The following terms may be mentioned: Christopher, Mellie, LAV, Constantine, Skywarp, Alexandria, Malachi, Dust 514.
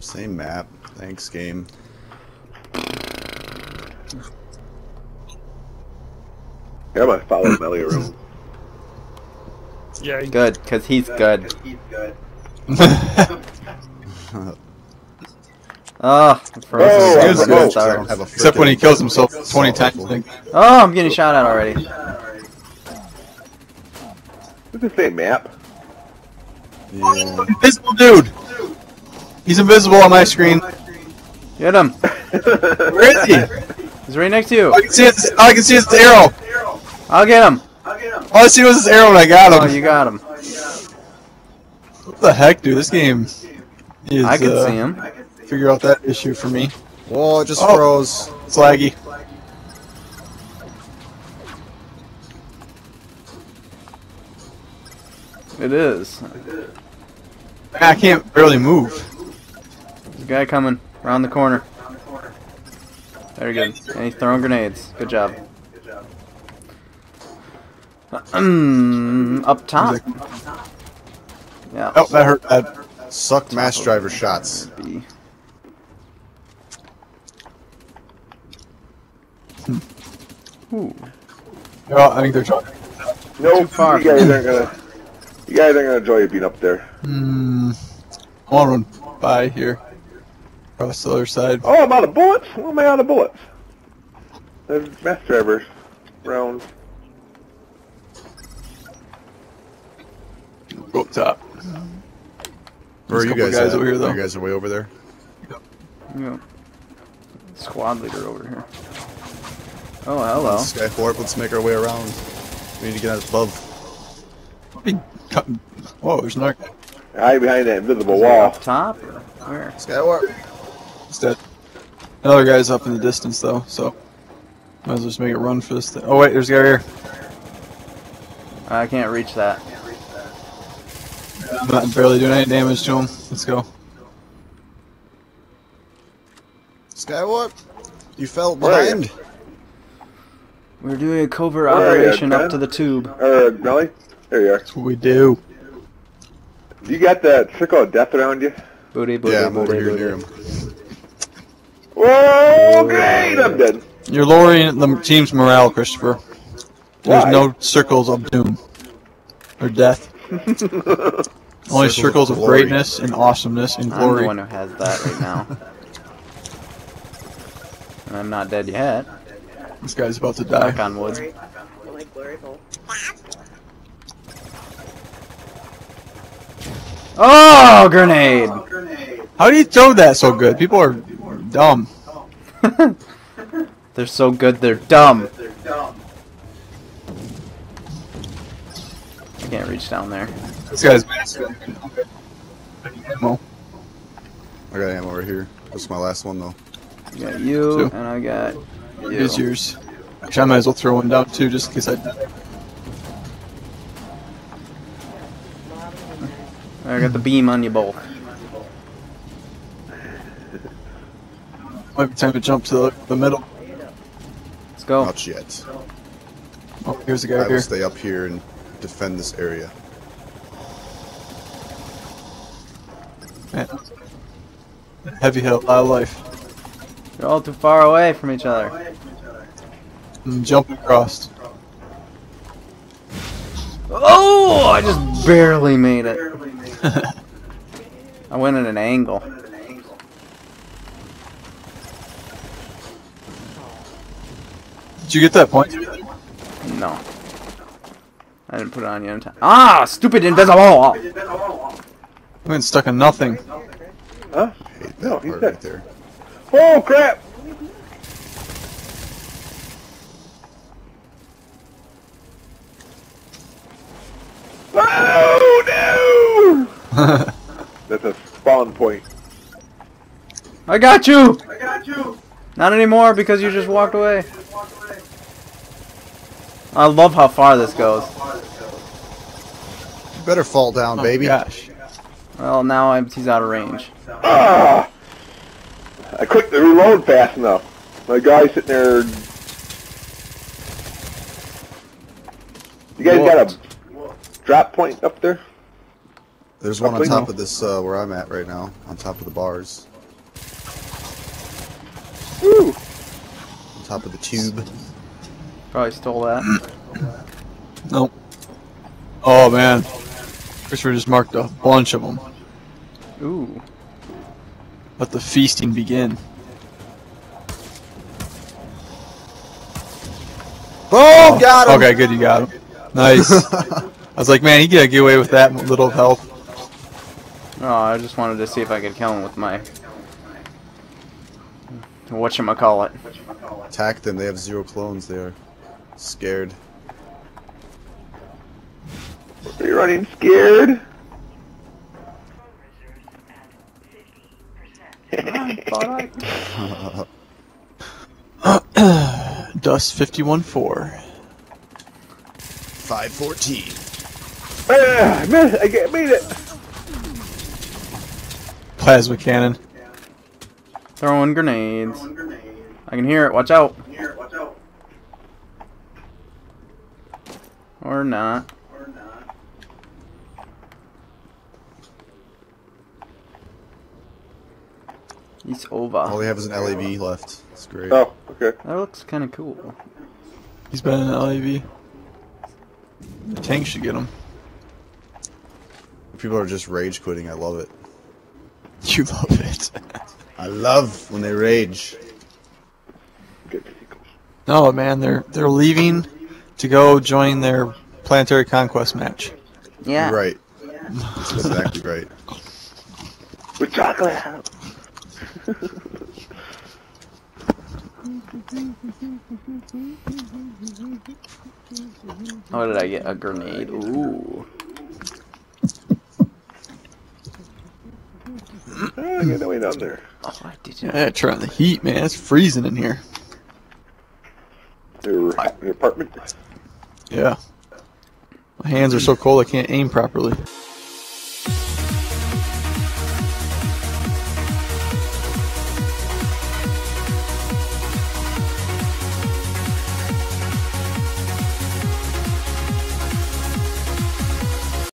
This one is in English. Same map. Thanks, game. Yeah, I might follow Mellie around. Yeah, good, because he's good. Oh, except when he kills himself 20 times. Oh, I'm getting shot at already. What's the same map? Yeah. Oh, invisible dude! He's invisible on my screen. Get him. Where is he? He's right next to you. I can see his, all I can see is the arrow. I'll get him. All I see was this arrow and I got him. Oh, you got him. What the heck, dude? This game is, I can see him. Figure out that issue for me. Whoa, it just froze. It's laggy. It is. I can't barely move. There's a guy coming around the corner. There we go. And he's throwing grenades. Good job. Up top. Yeah. Oh, that hurt. That sucked mass driver shots. Ooh. Oh, I think they're trying. No, far. You guys aren't gonna enjoy being up there. Hmm. I wanna run by here. Across the other side. Oh, I'm out of bullets? Why am I out of bullets? There's mass drivers around. Go up top. Where are you guys over here, though? You guys are way over there? Yep. Yep. Squad leader over here. Oh, hello. Skywarp, let's make our way around. We need to get out above. Whoa, there's another guy. Right behind that invisible wall. Up top? Where? Skywarp. He's dead. Another guy's up in the distance, though, so. Might as well just make it run for this thing. Oh, wait, there's a guy here. I can't reach that. I'm not barely doing any damage to him. Let's go. Skywarp? You fell behind? We're doing a covert operation up to the tube. Mellie? There you are. That's what we do. You got that trickle of death around you? Booty, booty, yeah, I'm over here near him. Whoa, great! I'm dead. You're lowering the team's morale, Christopher. There's no circles of doom. Or death. Only circles of greatness and awesomeness and glory. I'm the one who has that right now. And I'm not dead yet. This guy's about to die. Knock on wood. Oh, grenade! How do you throw that so good? People are dumb. They're so good, they're dumb. I can't reach down there. This guy's massive. I need ammo. I got ammo right here. That's my last one, though. I got you, and I got you. Here's yours. Actually, I might as well throw one down, too, just in case I die. I got the beam on you both. Might be time to jump to the middle. Let's go. Not yet. Oh, here's the guy here. I will stay up here and defend this area. Man. Heavy hill, out of life. You're all too far away from each other. I'm jumping across. Oh! I just barely made it. I went at an angle. Did you get that point? No. I didn't put it on you in time. Ah! Stupid invisible! I've been stuck in nothing. Huh? No, he's right there. Oh, crap! Oh, no! That's a spawn point. I got you! I got you! Not anymore because you just walked away. I love how far this goes. You better fall down, baby. Gosh. Well, now he's out of range. Ah! I clicked the reload fast enough. My guy's sitting there. You guys got a drop point up there? There's one on top of this, where I'm at right now, on top of the bars. Woo! On top of the tube. Probably stole that. Nope. Oh man. Christopher just marked a bunch of them. Ooh. Let the feasting begin. Oh, got him! Okay, good, you got him. Nice. I was like, man, he could get away with that little health. Oh, I just wanted to see if I could kill him with my... whatchamacallit. Attack them, they have 0 clones, they are scared. They're running scared! Dust 514. 514. I missed it. I made it. Plasma cannon. Throwing grenades. I can hear it. Watch out. Or not. It's over. All we have is an LAV left. That's great. Oh, okay. That looks kind of cool. He's been in an LAV. The tank should get him. People are just rage quitting. I love it. You love it. I love when they rage. No, man, they're leaving to go join their planetary conquest match. Yeah. You're right. Yeah. That's exactly right. With chocolate. How did I get a grenade? Ooh. I got no way down there. Oh, I did not. Yeah, turn on the heat, man. It's freezing in here. Your apartment? Yeah. My hands are so cold I can't aim properly.